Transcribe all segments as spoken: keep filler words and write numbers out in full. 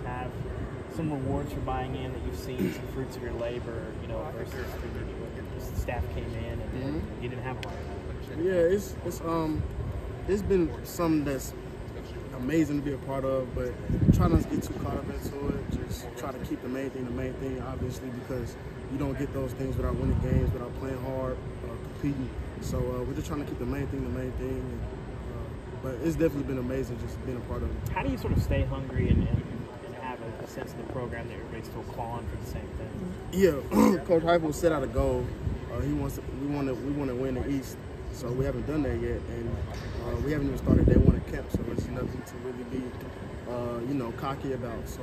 guys have some rewards for buying in that you've seen, some fruits of your labor, you know, versus the staff came in and mm-hmm. you didn't have a lot of that. Yeah, it's, it's, um, it's been something that's amazing to be a part of, but try not to get too caught up into it. Just try to keep the main thing the main thing, obviously, because you don't get those things without winning games, without playing hard, uh, competing. So uh, we're just trying to keep the main thing the main thing. And, uh, but it's definitely been amazing just being a part of it. How do you sort of stay hungry and, and, and have a, a sense of the program that everybody's still clawing for the same thing? Yeah, Coach Heupel set out a goal. Uh, he wants to, we want to we want to win the East. So we haven't done that yet, and uh, we haven't even started day one at camp, so it's nothing to really be, uh, you know, cocky about. So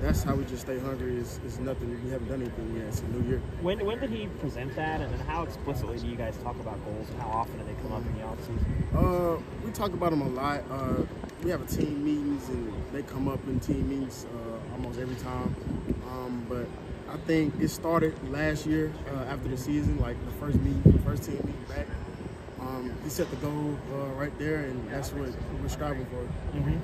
that's how we just stay hungry is, is nothing. We haven't done anything yet. It's a new year. When, when did he present that, and then how explicitly do you guys talk about goals, and how often do they come up in the offseason? Uh, we talk about them a lot. Uh, we have a team meetings, and they come up in team meetings uh, almost every time. Um, but I think it started last year uh, after the season, like the first meet, the first team meeting back. Um, he set the goal uh, right there, and that's what we're striving for. Mm-hmm.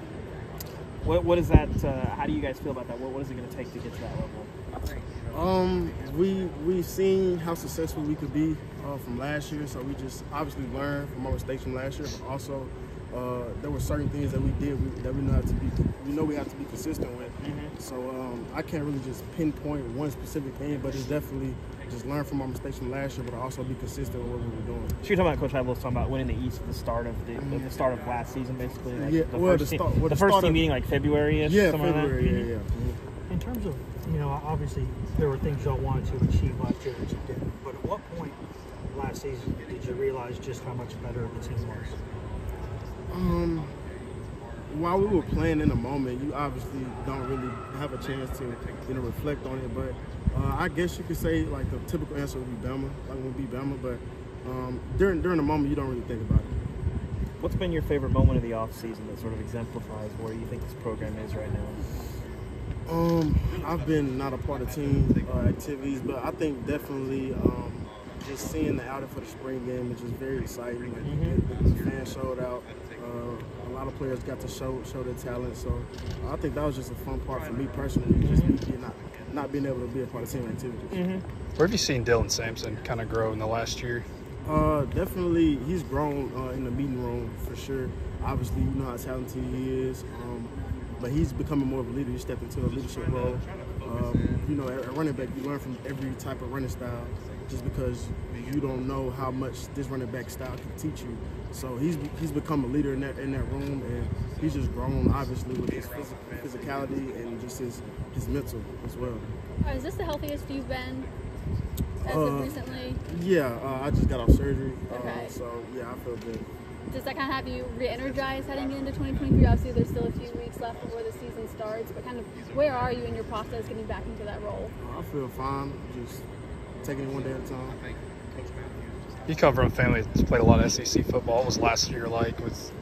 What What is that? Uh, how do you guys feel about that? What What is it going to take to get to that level? Um, we we've seen how successful we could be uh, from last year, so we just obviously learned from our mistakes from last year, but also uh, there were certain things that we did we, that we know have to be we know we have to be consistent with. Mm-hmm. So um, I can't really just pinpoint one specific thing, but it's definitely. Just learn from my mistakes from last year, but also be consistent with what we were doing. So you're talking about Coach Heupel was talking about winning the East at the start of the, mm-hmm. the start of last season, basically. Like yeah, the well, first the, sta- team, well, the, the first team of, meeting like February-ish. Yeah, February. Like yeah, yeah. Mm-hmm. In terms of you know, obviously there were things y'all wanted to achieve last year that you didn't. But at what point last season did you realize just how much better of the team was? Um, while we were playing in the moment, you obviously don't really have a chance to you know reflect on it, but. Uh, I guess you could say like the typical answer would be Bama, like would be Bama, but um, during during the moment you don't really think about it. What's been your favorite moment of the offseason that sort of exemplifies where you think this program is right now? Um, I've been not a part of team uh, activities, but I think definitely um, just seeing the outing for the spring game is just very exciting. Like, mm-hmm. the, the fans showed out. Uh, a lot of players got to show show their talent, so I think that was just a fun part for me personally, just getting out. Not being able to be a part of team activities. Mm-hmm. Where have you seen Dylan Sampson kind of grow in the last year? Uh, definitely, he's grown uh, in the meeting room for sure. Obviously, you know how talented he is, um, but he's becoming more of a leader. He stepped into a leadership role. Um, you know, at running back, you learn from every type of running style, just because you don't know how much this running back style can teach you. So he's he's become a leader in that in that room, and he's just grown obviously with his phys- physicality and just his his mental as well. Oh, is this the healthiest you've been as uh, of recently? Yeah, uh, I just got off surgery, okay. uh, so yeah, I feel good. Does that kind of have you re-energized heading into twenty twenty-three? Obviously, there's still a few weeks left before the season starts, but kind of where are you in your process getting back into that role? Uh, I feel fine, just taking it one day at a time. You come from a family that's played a lot of S E C football. What was last year like with,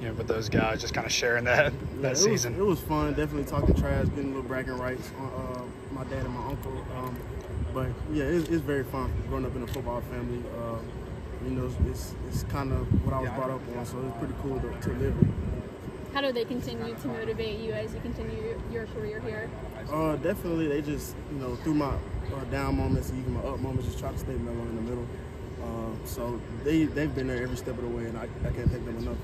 you know, with those guys just kind of sharing that yeah, that it season? Was, it was fun, definitely talking trash, getting a little bragging rights on uh, my dad and my uncle. Um, but yeah, it's, it's very fun growing up in a football family. Uh, you know, it's it's kind of what I was brought up on, so it's pretty cool to, to live in. How do they continue to motivate you as you continue your career here? Uh, definitely, they just you know through my uh, down moments, even my up moments, just try to stay mellow in the middle. Uh, so they they've been there every step of the way, and I, I can't thank them enough.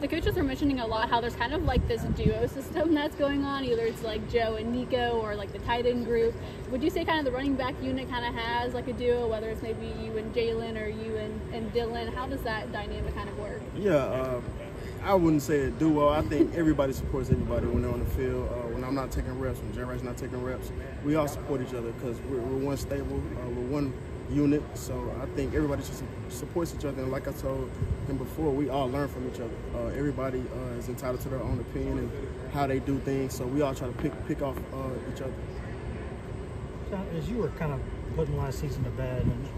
The coaches are mentioning a lot how there's kind of like this duo system that's going on. Either it's like Joe and Nico or like the tight end group. Would you say kind of the running back unit kind of has like a duo, whether it's maybe you and Jalen or you and, and Dylan? How does that dynamic kind of work? Yeah, uh, I wouldn't say a duo. I think everybody supports everybody when they're on the field. Uh, when I'm not taking reps, when Jen's not taking reps, we all support each other because we're, we're one stable, uh, we're one unit. So I think everybody just supports each other, and like I told him before, we all learn from each other. Uh, everybody uh, is entitled to their own opinion and how they do things, so we all try to pick pick off uh, each other. So as you were kind of putting last season to bed, and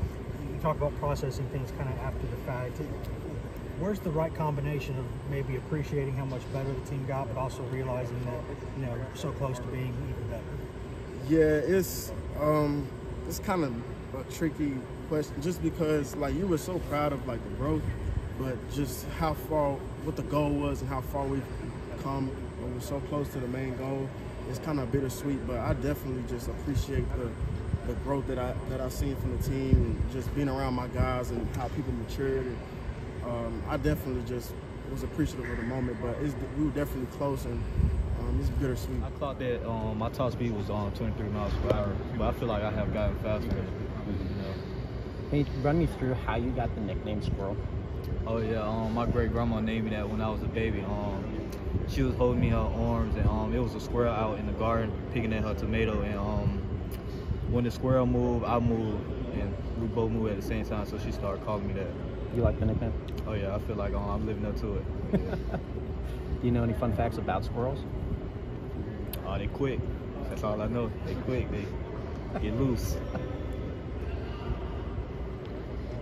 you talk about processing things kind of after the fact, where's the right combination of maybe appreciating how much better the team got, but also realizing that you know so close to being even better? Yeah, it's um, it's kind of a tricky question, just because like you were so proud of like the growth, but just how far, what the goal was and how far we've come, and we're so close to the main goal. it's kind of bittersweet, but I definitely just appreciate the the growth that I that I've seen from the team, and just being around my guys and how people matured. And, um, I definitely just was appreciative of the moment, but it's, we were definitely close, and um, it's bittersweet. I thought that um, my top speed was on um, twenty-three miles per hour, but I feel like I have gotten faster. You know. Can you run me through how you got the nickname Squirrel? Oh yeah, um, my great grandma named me that when I was a baby. Um, she was holding me her arms, and um, it was a squirrel out in the garden picking at her tomato, and um, when the squirrel moved, I moved, and we both moved at the same time, so she started calling me that. You like the nickname? Oh yeah, I feel like um, I'm living up to it. Do you know any fun facts about squirrels? Oh, uh, they quick. That's all I know. They quick. They get loose.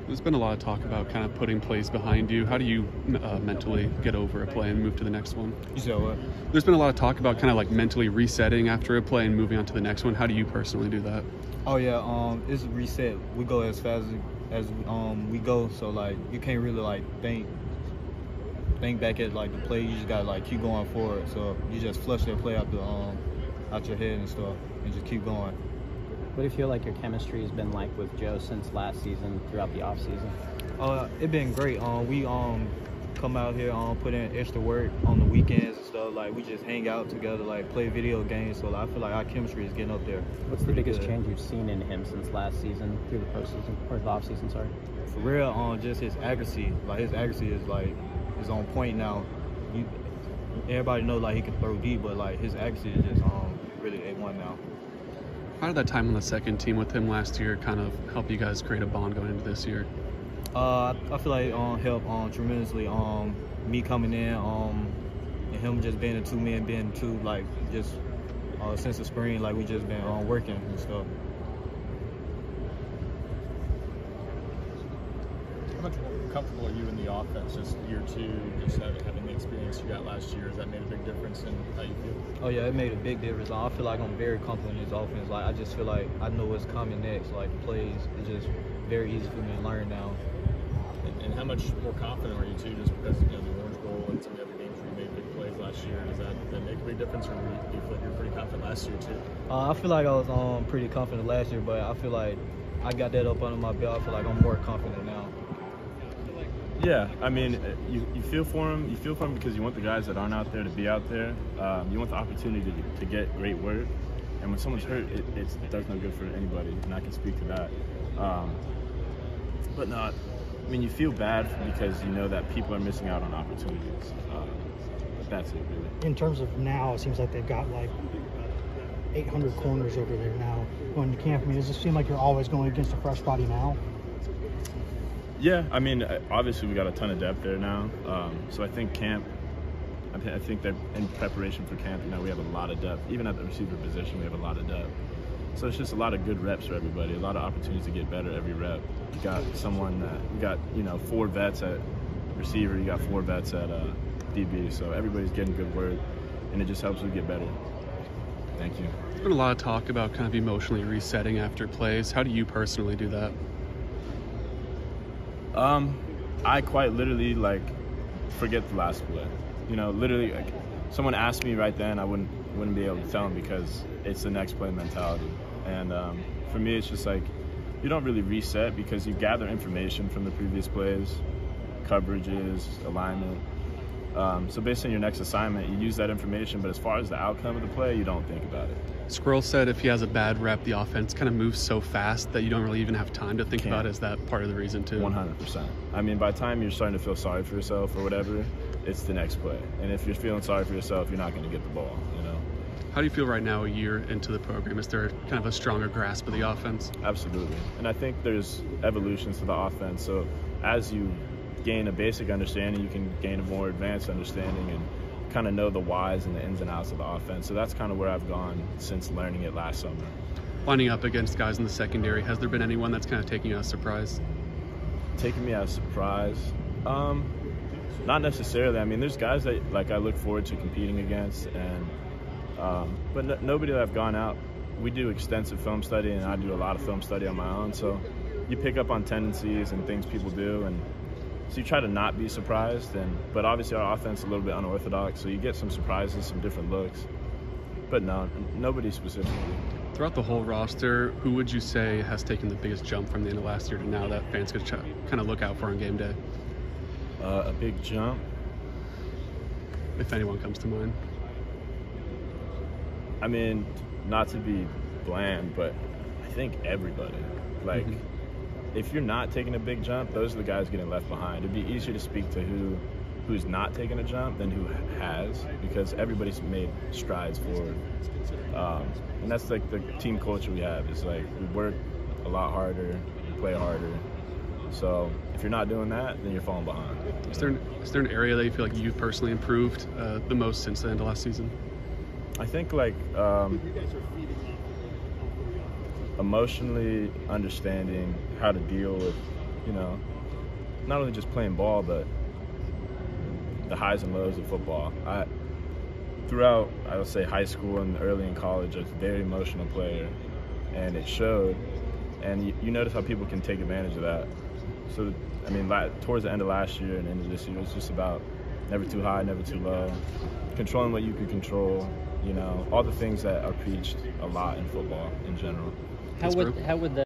There's been a lot of talk about kind of putting plays behind you. How do you uh, mentally get over a play and move to the next one? You said what? There's been a lot of talk about kind of like mentally resetting after a play and moving on to the next one. How do you personally do that? Oh yeah, um, it's a reset. We go as fast as um, we go, so like you can't really like think think back at like the play. You just gotta like keep going forward. So you just flush that play out the um, out your head and stuff, and just keep going. What do you feel like your chemistry has been like with Joe since last season, throughout the offseason? Uh, it's been great. Um, we um come out here, um, put in extra work on the weekends and stuff. Like, we just hang out together, like, play video games. So, like, I feel like our chemistry is getting up there. What's the biggest good. change you've seen in him since last season, through the postseason, or the offseason, sorry? For real, um, just his accuracy. Like, his accuracy is, like, is on point now. You, everybody knows, like, he can throw deep, but, like, his accuracy is just um really A one now. How did that time on the second team with him last year kind of help you guys create a bond going into this year? Uh, I feel like it um, helped um, tremendously. Um, me coming in um, and him just being a two man, being two, like just uh, since the spring, like we just been um, working and stuff. How much comfortable are you in the offense just year two, just having the experience you got last year? Has that made a big difference in how you feel? Oh yeah, it made a big difference. I feel like I'm very comfortable in this offense. Like I just feel like I know what's coming next. Like plays, it's just very easy for me to learn now. And, and how much more confident are you too, just because you know the Orange Bowl and some of the other games where you made big plays last year? Does that, that make a big difference, or do you feel like you were pretty confident last year too? Uh, I feel like I was um pretty confident last year, but I feel like I got that up under my belt. I feel like I'm more confident now. Yeah, I mean, you, you feel for him. You feel for him because you want the guys that aren't out there to be out there. Um, you want the opportunity to, to get great work. And when someone's hurt, it, it's, it does no good for anybody, and I can speak to that. Um, but not, I mean, you feel bad because you know that people are missing out on opportunities. Um, but that's it, really. In terms of now, it seems like they've got like eight hundred corners over there now going to camp. I mean, does it seem like you're always going against a fresh body now? Yeah, I mean, obviously we got a ton of depth there now. Um, so I think camp, I, th I think that in preparation for camp, you know, we have a lot of depth. Even at the receiver position, we have a lot of depth. So it's just a lot of good reps for everybody. A lot of opportunities to get better every rep. You got someone that you got, you know, four vets at receiver. You got four vets at uh, D B. So everybody's getting good work, and it just helps you get better. Thank you. There's been a lot of talk about kind of emotionally resetting after plays. How do you personally do that? Um, I quite literally like forget the last play. You know, literally, like, someone asked me right then, I wouldn't wouldn't be able to tell them because it's the next play mentality. And um, for me, it's just like you don't really reset because you gather information from the previous plays, coverages, alignment. Um, so based on your next assignment, you use that information. But as far as the outcome of the play, you don't think about it. Squirrel said if he has a bad rep, the offense kind of moves so fast that you don't really even have time to think Can't. about it. Is that part of the reason too? one hundred percent. I mean, by the time you're starting to feel sorry for yourself or whatever, it's the next play. And if you're feeling sorry for yourself, you're not going to get the ball, you know? How do you feel right now a year into the program? Is there kind of a stronger grasp of the offense? Absolutely. And I think there's evolutions to the offense. So as you gain a basic understanding, you can gain a more advanced understanding and kind of know the whys and the ins and outs of the offense. So that's kind of where I've gone since learning it last summer. Lining up against guys in the secondary, has there been anyone that's kind of taking you as a surprise? Taking me as a surprise? Um, not necessarily. I mean, there's guys that like I look forward to competing against, and um, but no, nobody that I've gone out. We do extensive film study, and I do a lot of film study on my own. So you pick up on tendencies and things people do, and so you try to not be surprised, and but obviously our offense is a little bit unorthodox, so you get some surprises, some different looks. but no, nobody specifically. Throughout the whole roster, who would you say has taken the biggest jump from the end of last year to now that fans could kind of look out for on game day? Uh, a big jump? If anyone comes to mind. I mean, not to be bland, but I think everybody. Like, mm-hmm. if you're not taking a big jump, those are the guys getting left behind. It'd be easier to speak to who who's not taking a jump than who has, because everybody's made strides forward. Um, and that's like the team culture we have. It's like we work a lot harder, play harder. So if you're not doing that, then you're falling behind. Is there an, is there an area that you feel like you've personally improved uh, the most since the end of last season? I think like um, emotionally understanding how to deal with, you know, not only just playing ball, but the highs and lows of football. I throughout, I would say, high school and early in college, I was a very emotional player, and it showed. And you, you notice how people can take advantage of that. So, I mean, towards the end of last year and into this year, it's just about never too high, never too low, controlling what you can control, you know, all the things that are preached a lot in football in general. How would, how would that